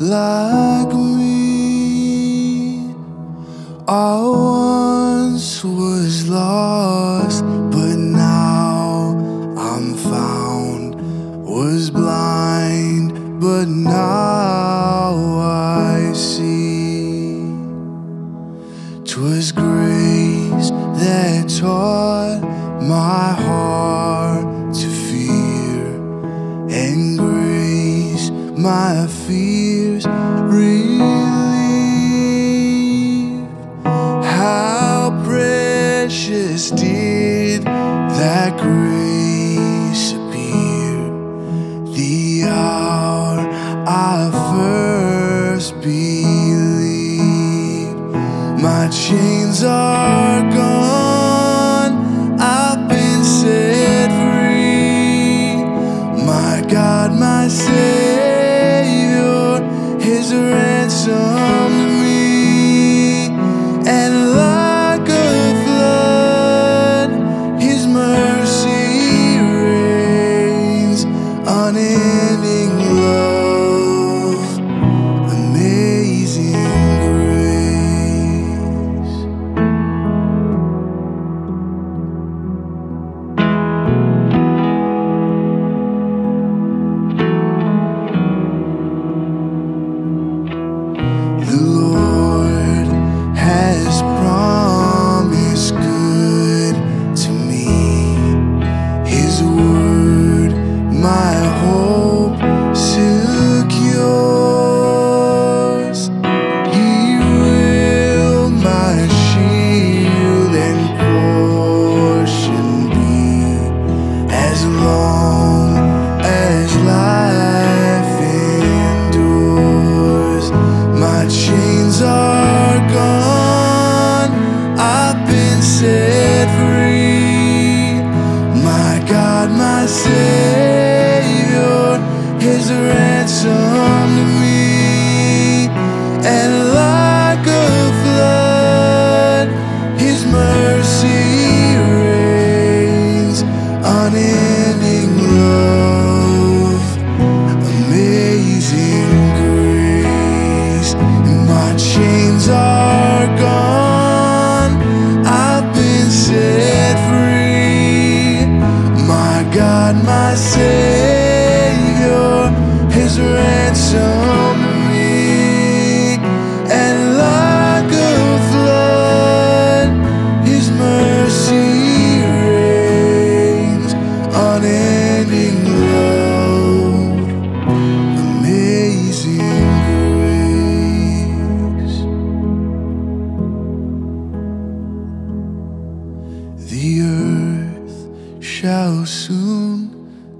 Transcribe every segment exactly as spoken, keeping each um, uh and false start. like me. I once was lost, but now I'm found. Was blind, but now I see. 'Twas grace that taught my heart to fear, and grace my fears relieved. How precious did that grace appear the hour I first believed. My chains are gone, my Savior has ransomed me, and like a flood His mercy reigns, unending love, amazing Savior, His ransom to me, and like a flood, His mercy reigns, unending love, amazing grace. And my chains are gone, I've been set free. God, my Savior, His ransom me, and like a flood, His mercy reigns, unending love, amazing grace. The earth shall soon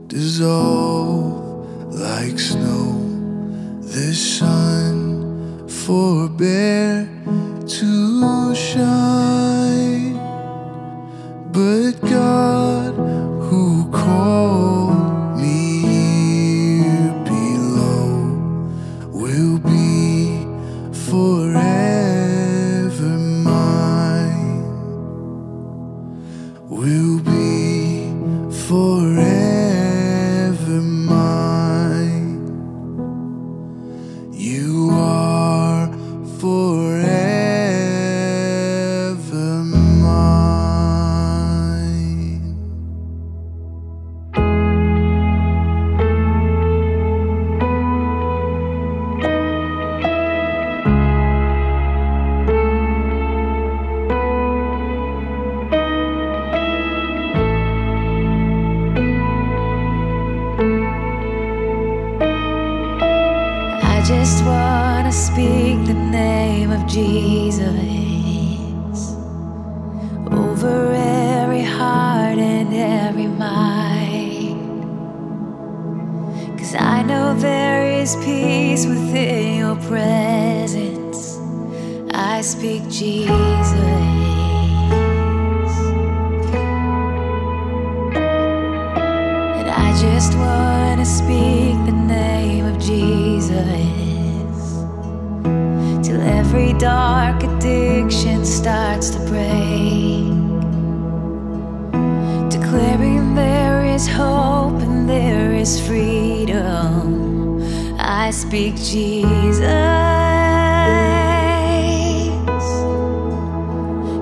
dissolve like snow. The sun forbear to shine, but God, who called me here below, will be forever mine. Will be forever mine. You are forever mine. I just wanna speak the name of Jesus over every heart and every mind, 'cause I know there is peace within your presence. I speak Jesus. I just wanna speak the name of Jesus till every dark addiction starts to break, declaring there is hope and there is freedom. I I speak Jesus,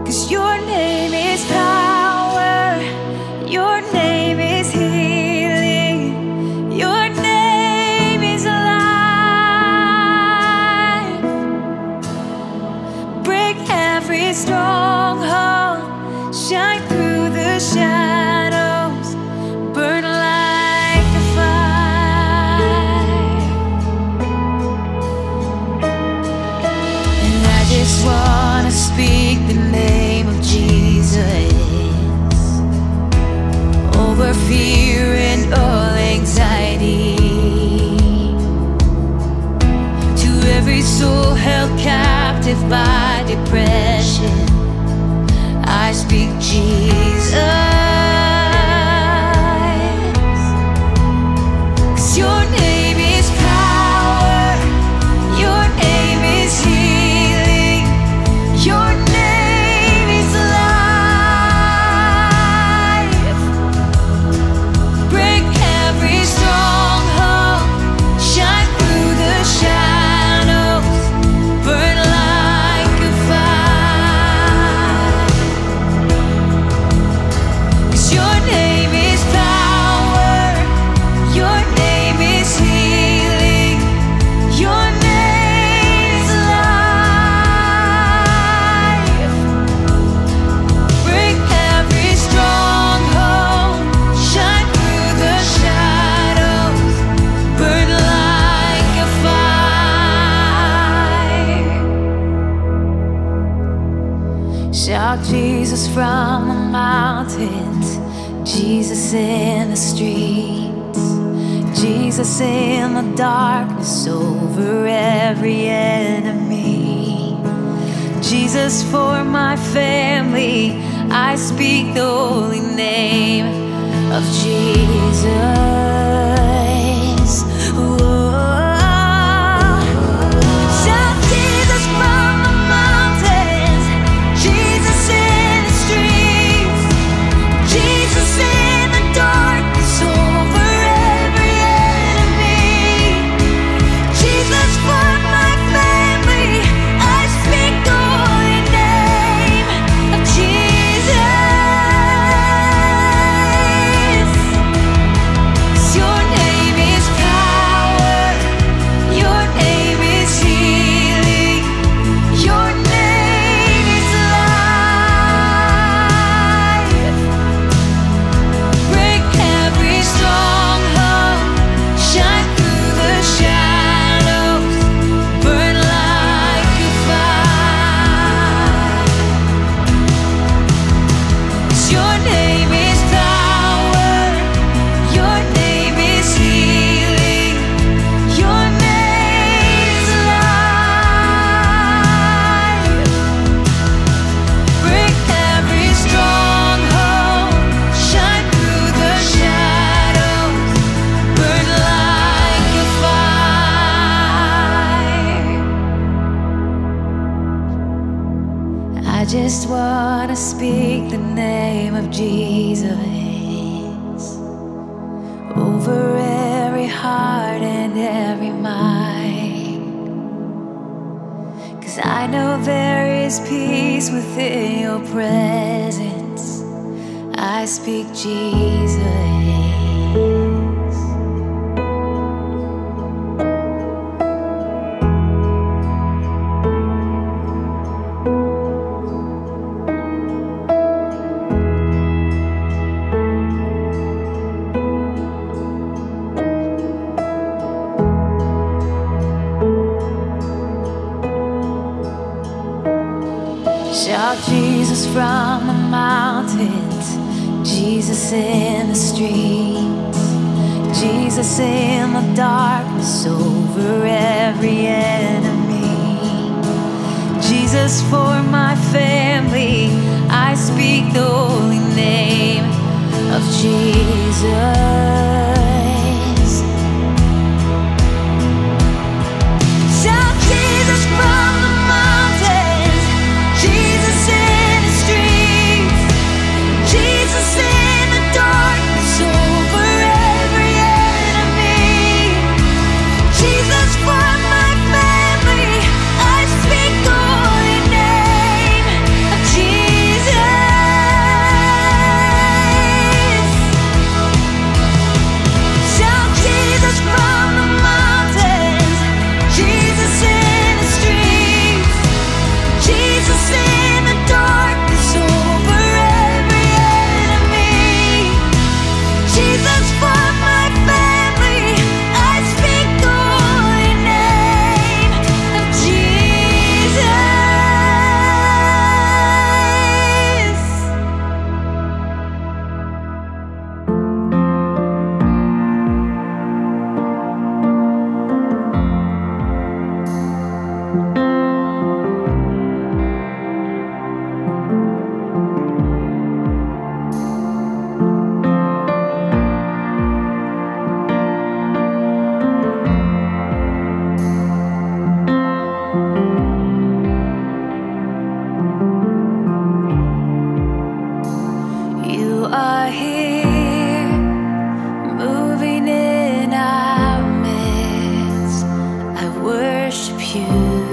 'cause your name is power, your name is healing, your name is life. Break every stronghold, shine through the shadows. Speak the name of Jesus over fear and all anxiety, to every soul held captive by depression. I speak Jesus, 'cause your name is power, your name is healing. Your name is life. Break every stronghold, shine through the shadows, burn like a fire. 'Cause your name is power, your name is healing, your name. Shout Jesus from the mountains, Jesus in the streets, Jesus in the darkness over every enemy. Jesus for my family, I speak the holy name of Jesus. Whoa. I just wanna speak the name of Jesus over every heart and every mind, 'cause I know there is peace within your presence. I speak Jesus. Shout Jesus from the mountains, Jesus in the streets, Jesus in the darkness over every enemy. Jesus for my family, I speak the holy name of Jesus. Let's go. touching every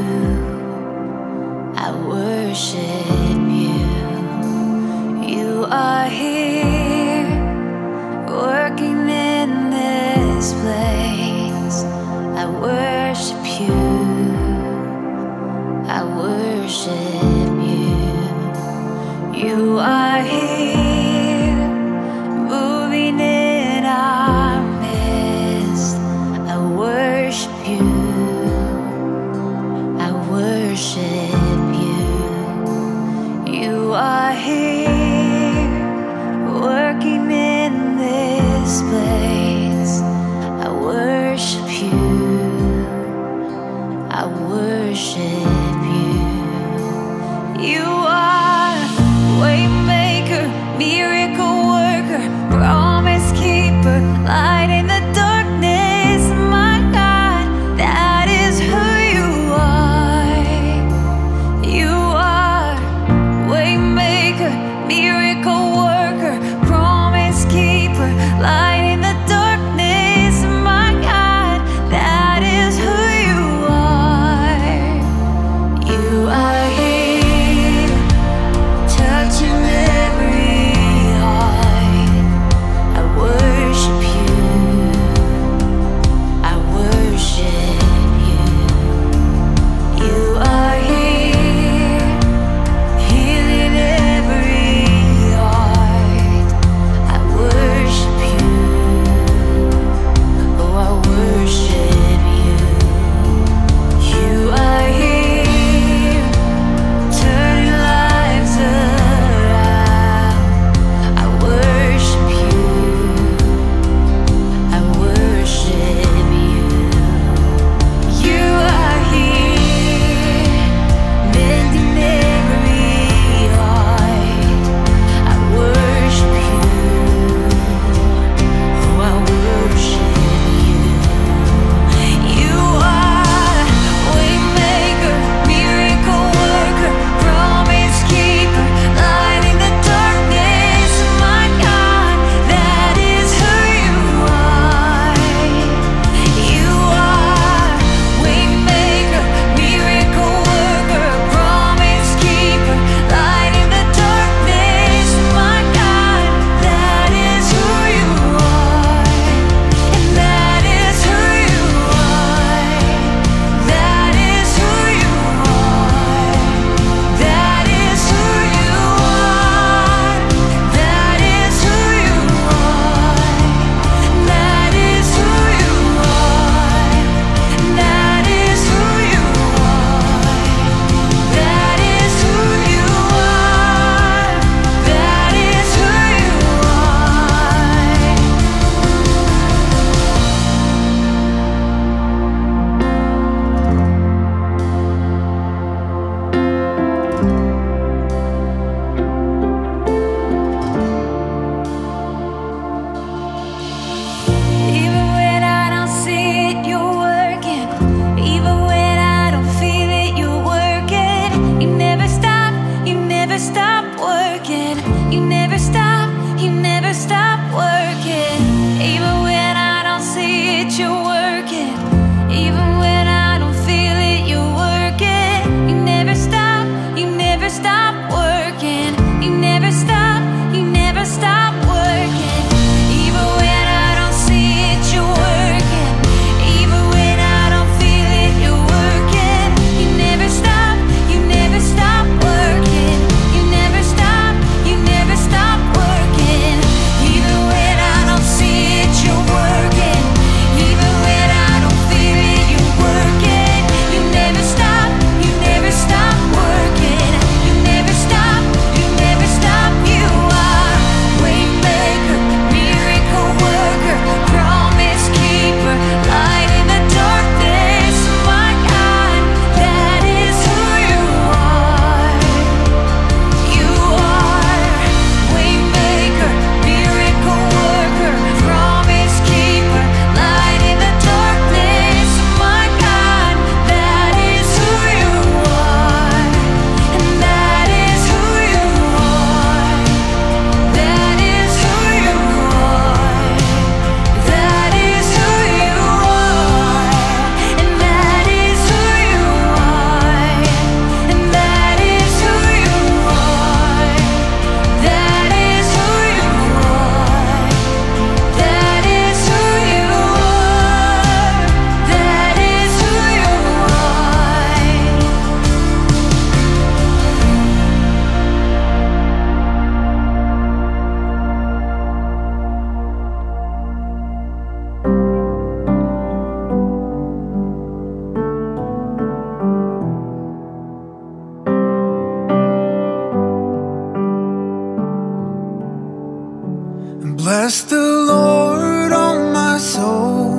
Bless the Lord, oh my soul,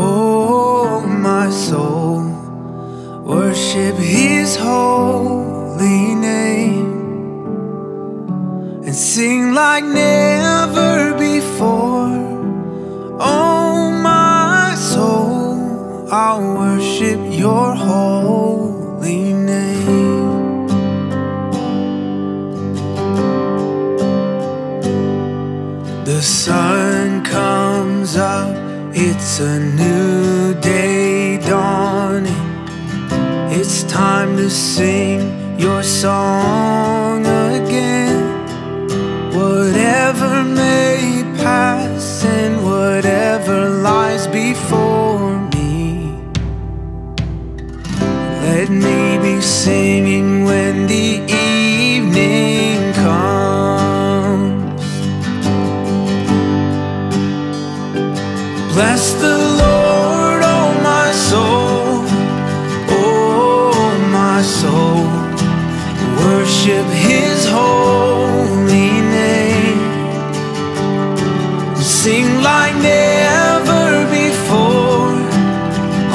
oh my soul, worship His holy name, and sing like never before, oh my soul, I'll worship your holy name. The sun comes up, it's a new day dawning. It's time to sing your song again. Whatever may pass and whatever lies before me, let me be singing when the evening comes. Bless the Lord, oh my soul, oh my soul, worship His holy name, sing like never before,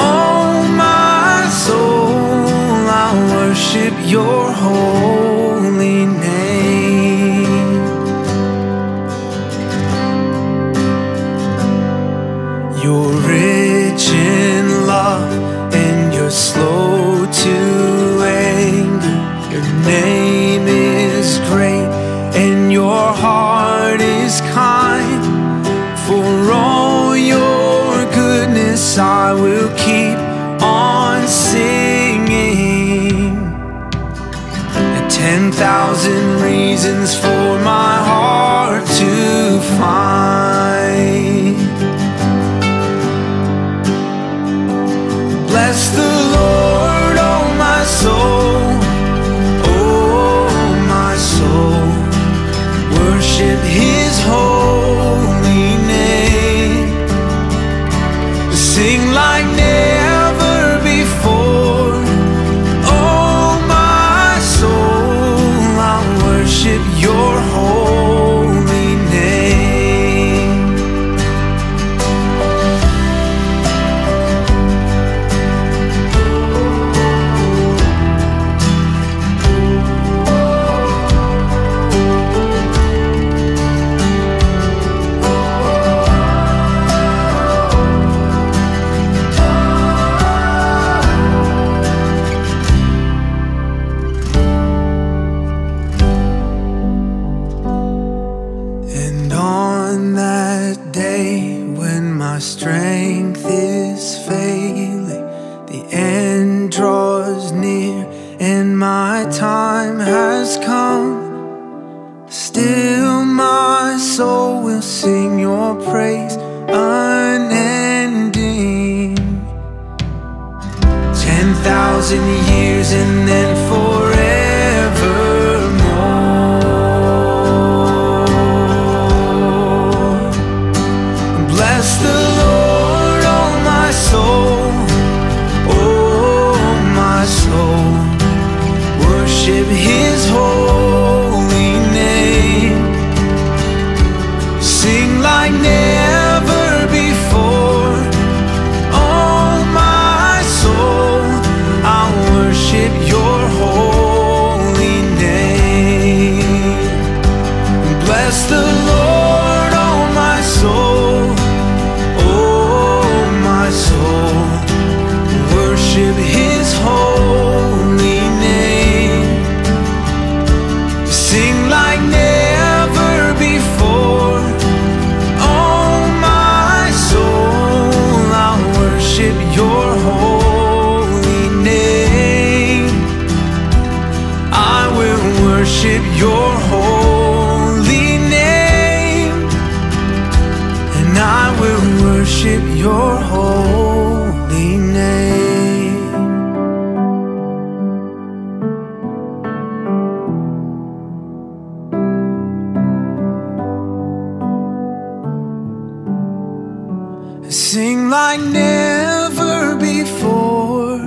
oh my soul, I'll worship your holy name. You're rich in love and you're slow to anger. Your name is great and your heart is kind. For all your goodness I will keep on singing. And ten thousand reasons for my heart to find. Bless the Lord, oh my soul, oh my soul, worship His holy name, sing like never before, oh my soul, I'll worship your holy name. Strength is failing, the end draws near, and my time has come. Still my soul will sing your praise unending. Ten thousand years and then forever. Bless the Lord, oh my soul, oh my soul, worship His holy name, sing like never before, oh my soul, I'll worship your holy name. Bless the Lord, oh my soul, worship His holy name, sing like never before, oh my soul, I'll worship your holy name, I will worship your holy name, and I will worship your holy name. Sing like never before,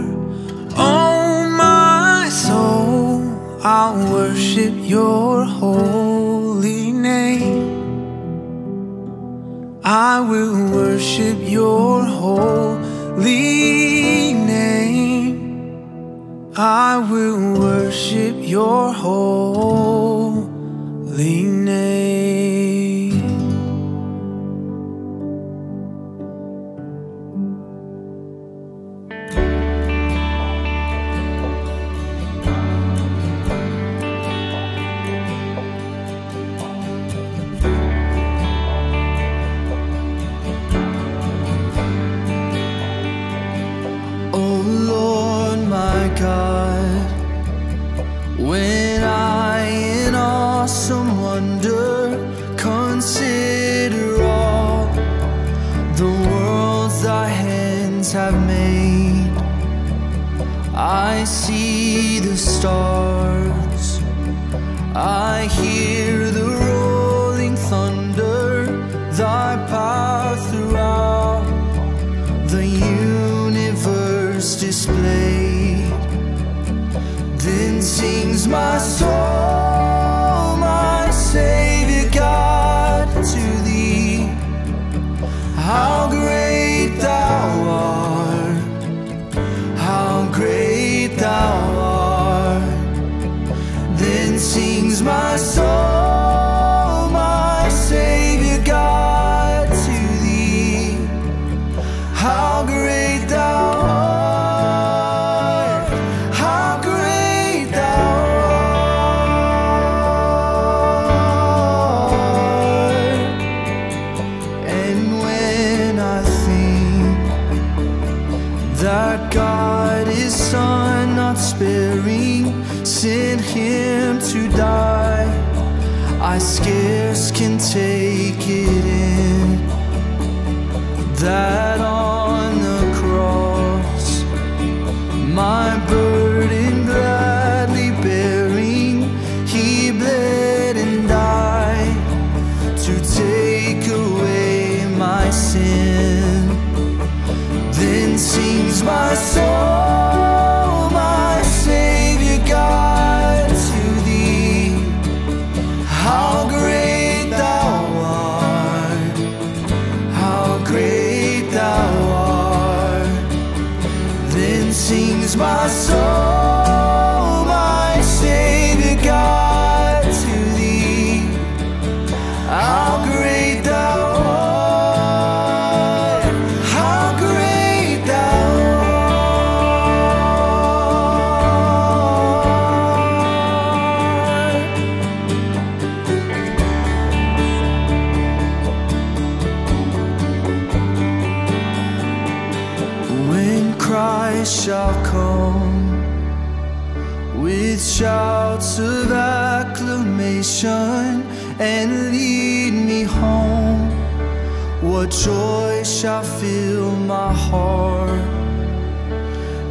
oh my soul, I'll worship your holy name. I will worship your holy name. I will worship your holy name. God, when I in awesome wonder consider all the worlds thy hands have made, I see the stars, I hear the rolling thunder, thy power throughout the universe displayed. Then sings my soul, my Savior God, to thee. How great thou art, how great thou art. Then sings my soul, my Savior God, to thee. How great thou art. That God his Son, not sparing, sent him to die, I scarce can take it in, that on the cross my burden gladly bearing, he bled and died to take away my sin. Then sings my soul, my Savior God, to thee. How great thou art, how great thou art. Then sings my soul, my Savior God, to thee. How great thou art. Shall come with shouts of acclamation and lead me home. What joy shall fill my heart?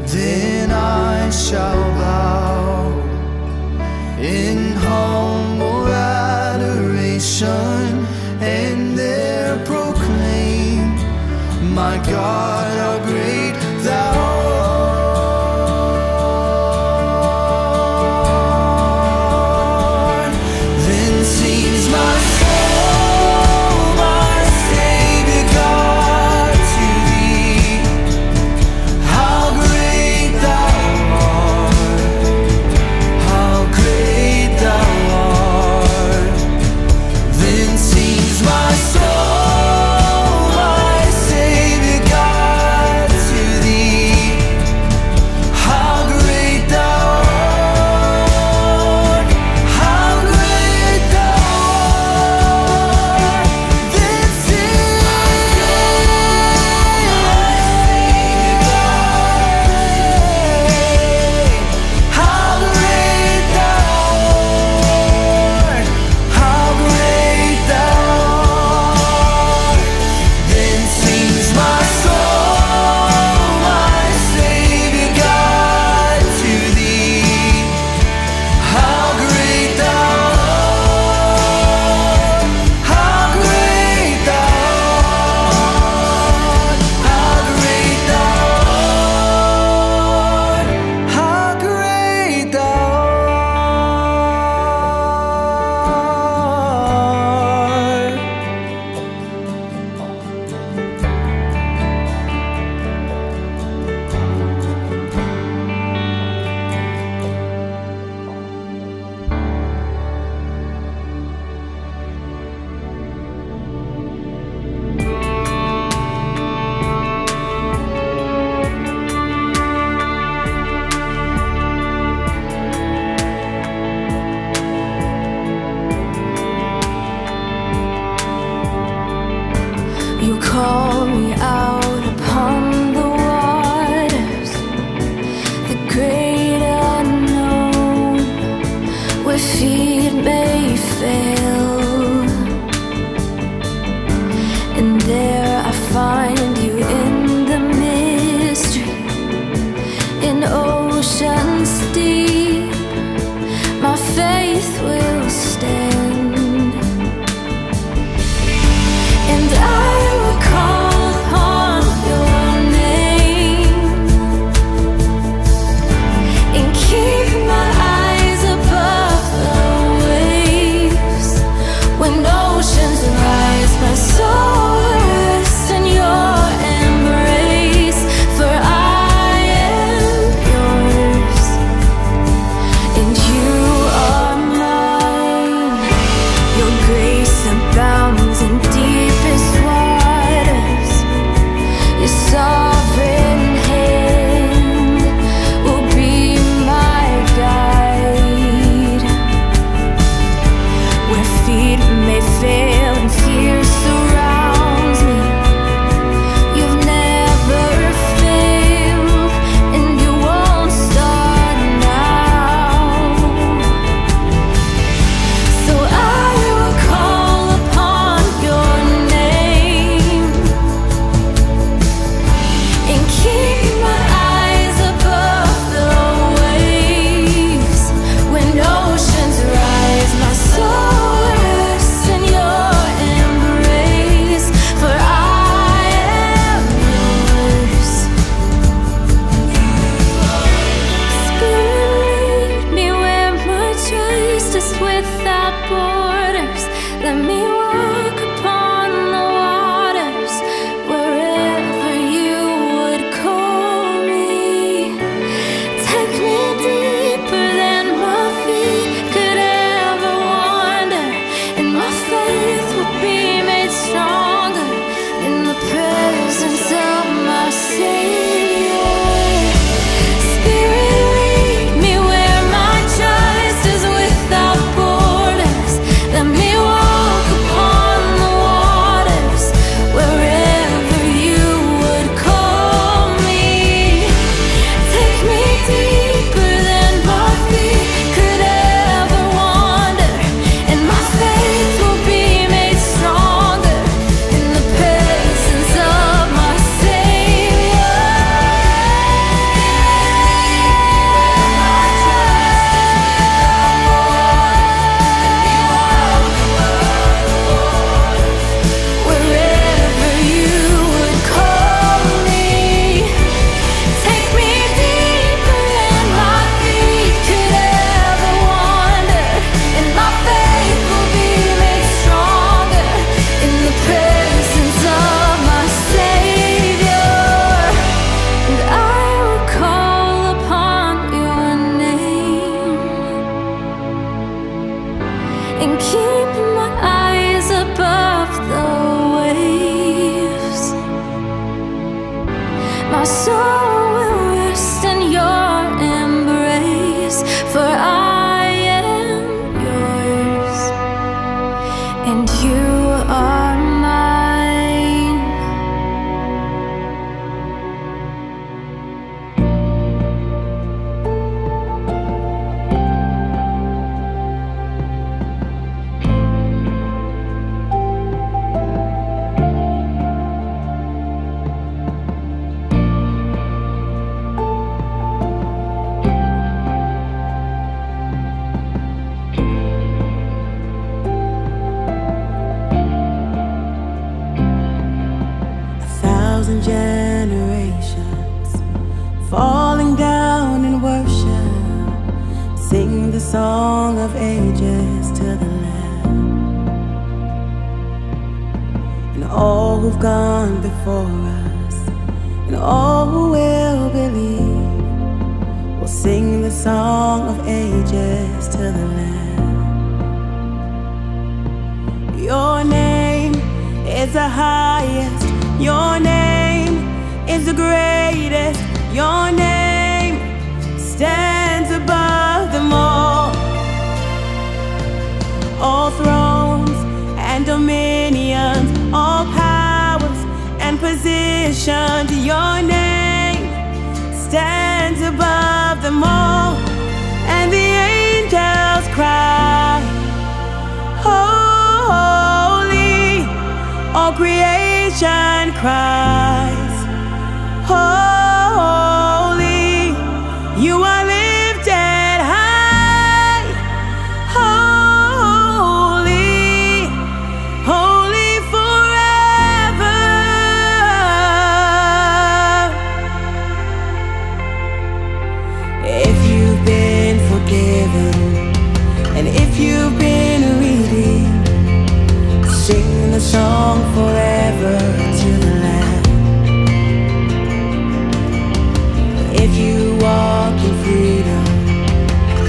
Then I shall bow in humble adoration and there proclaim, my God, how great thou art. How great thou art. feet may fail, and there I find you in the mystery, in oceans deep. My faith will stand, and I will call upon your name and keep my eyes above the waves. When oceans rise, my soul rests in your embrace, for I am yours and you are mine. Your grace abounds in deepest waters. Your sovereign hand will be my guide. Where feet may fail and fear surrounds me, you've never failed, and you won't start now. So I will call upon your name and keep my eyes above the waves. When oceans rise, my soul rests in your embrace, for I am yours. Spirit, lead me where my trust is without borders. Let me walk upon the waters wherever you would call me. Take me deeper than my feet could ever wander, and my faith will be made stronger in the presence of my Savior. Spirit, lead me where my trust is without borders. Let me walk upon the waters wherever you would call me. Take me deeper than my feet could ever wander, and my faith will be made stronger in the presence of my Savior. Wherever you would call me, take me deeper than my feet could ever wander, and my faith will be made stronger in the presence of my Savior. And I will call upon your name and keep my eyes above the waves. My soul will rest in your embrace, for I am yours and you are mine. A thousand generations falling down in worship, sing the song of ages to the Lamb. And all who've gone before us and all who will believe will sing the song of ages to the Lamb. Your name is the highest. Your name is the greatest. Your name stands above them all. All thrones and dominions, all powers and positions. Your name stands above them all, and the angels cry. sunshine cries, holy, you are lifted high, holy, holy forever. If you've been forgiven, and if you've been redeemed, sing the song forever to the Lamb. If you walk in freedom,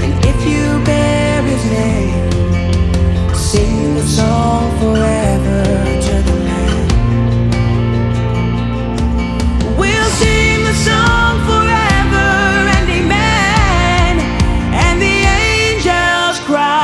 and if you bear His name, sing the song forever to the Lamb. We'll sing the song forever, and amen. And the angels cry,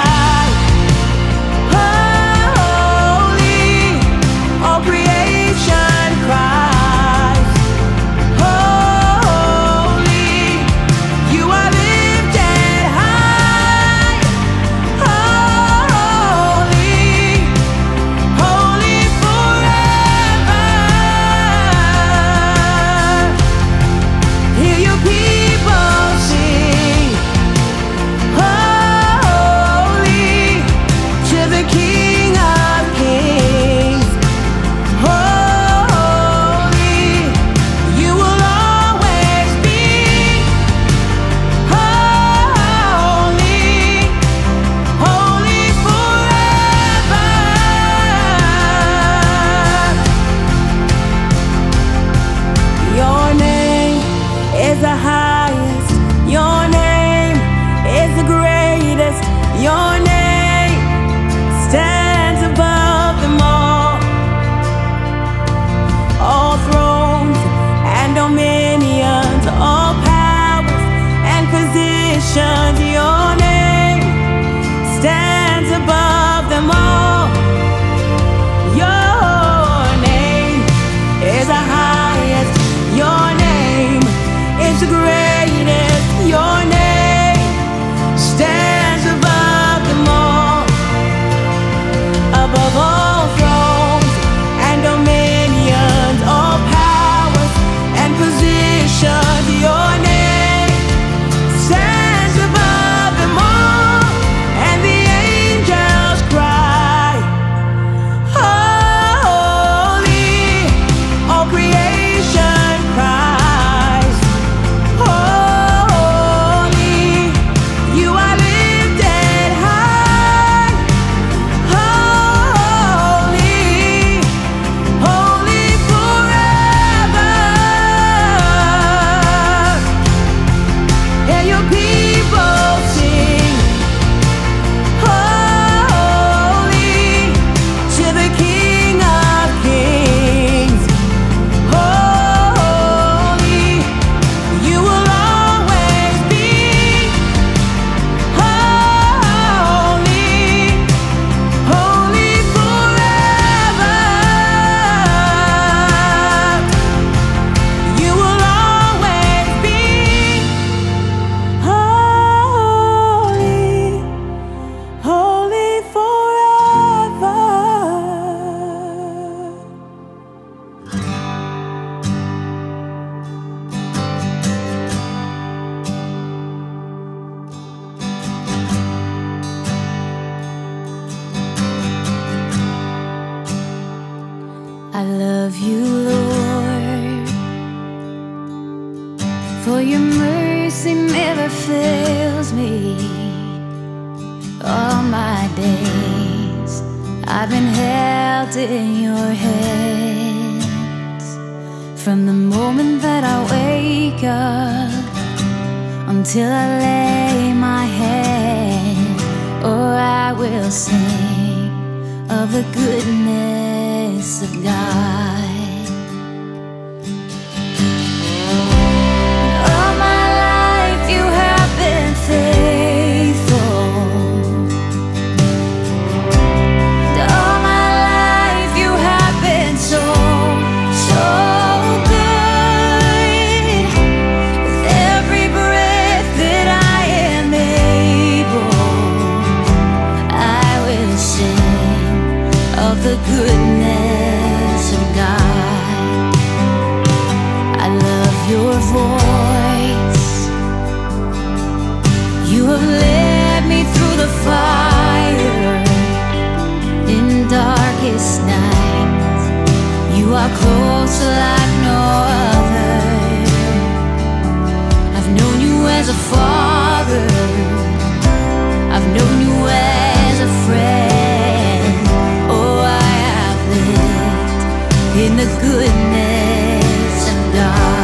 your name stands above them all. Your name is the highest, your name is the greatest, your name stands above them all, above all thrones and dominions, all powers and positions. Your name stands the goodness of God. have led me through the fire in darkest nights. You are close like no other. I've known you as a father, I've known you as a friend. Oh, I have lived in the goodness of God.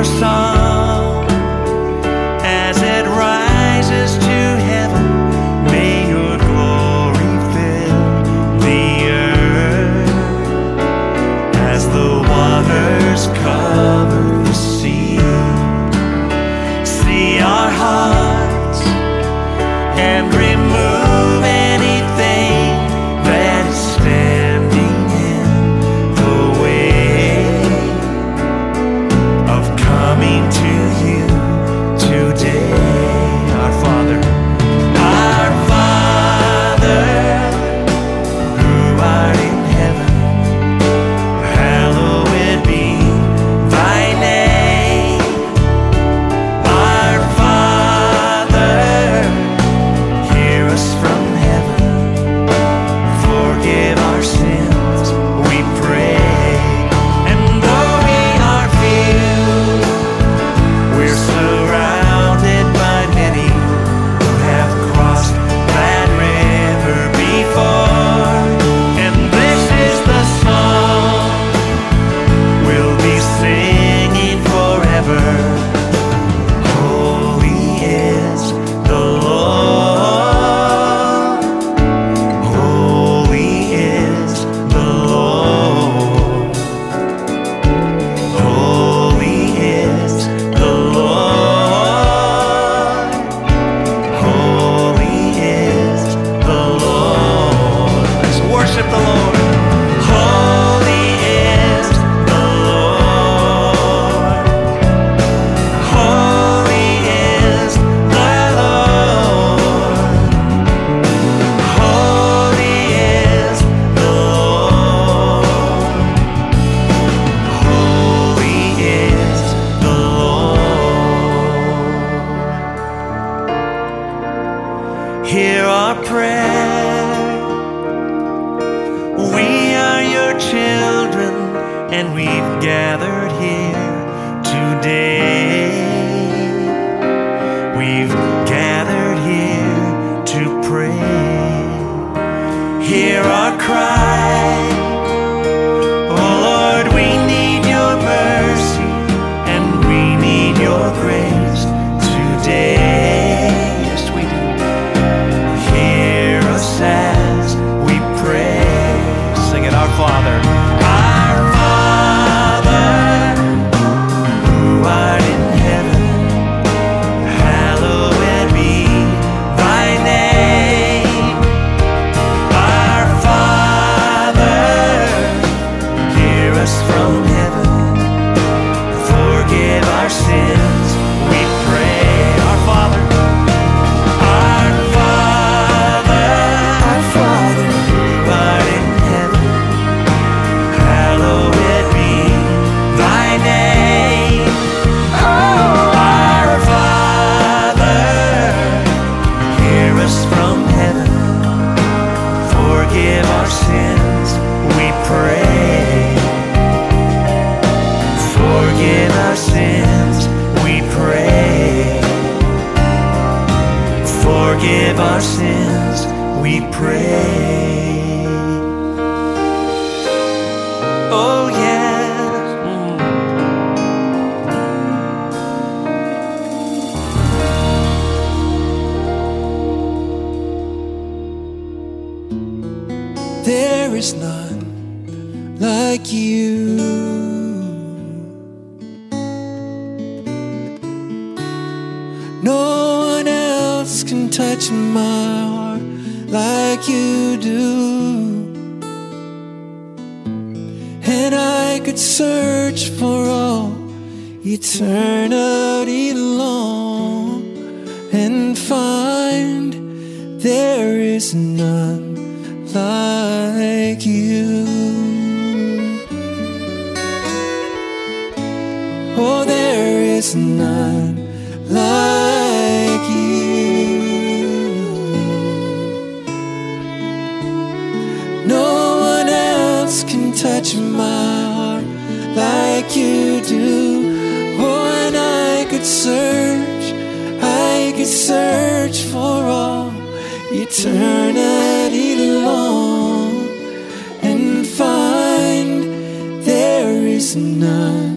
Song our sins we pray. Oh yeah. There is none like you. Touch my heart like you do, and I could search for all eternity long and find there is none like you. Oh, there is none like you. Touch my heart like you do. Oh, and I could search, I could search for all eternity long and find there is none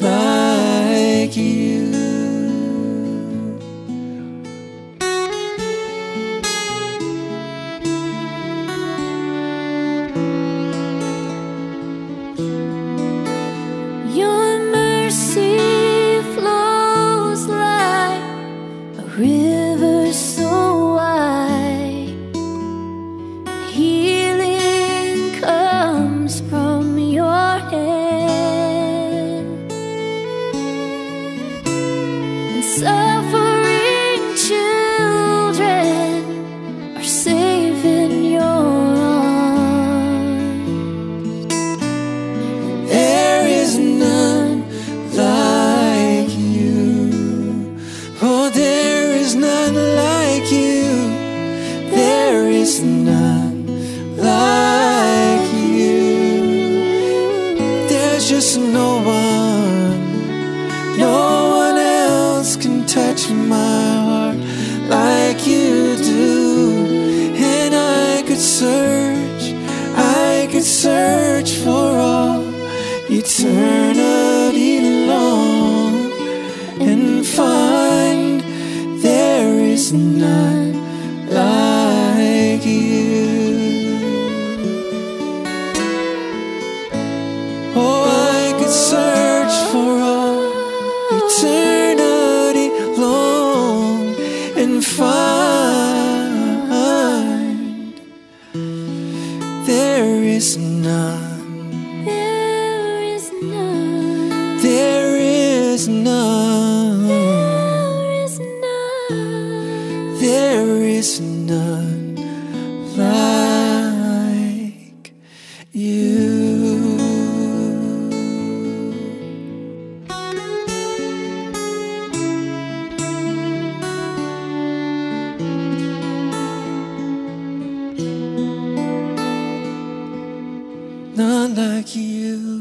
like you. None like you.